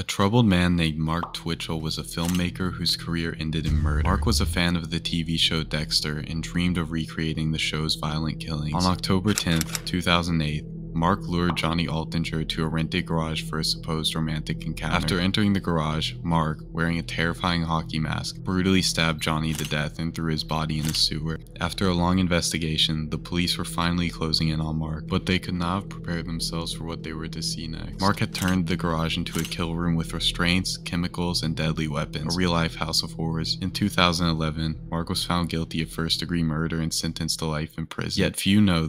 A troubled man named Mark Twitchell was a filmmaker whose career ended in murder. Mark was a fan of the TV show Dexter and dreamed of recreating the show's violent killings. On October 10, 2008, Mark lured Johnny Altinger to a rented garage for a supposed romantic encounter. After entering the garage, Mark, wearing a terrifying hockey mask, brutally stabbed Johnny to death and threw his body in a sewer. After a long investigation, the police were finally closing in on Mark, but they could not have prepared themselves for what they were to see next. Mark had turned the garage into a kill room with restraints, chemicals, and deadly weapons, a real-life house of horrors. In 2011, Mark was found guilty of first-degree murder and sentenced to life in prison. Yet few know that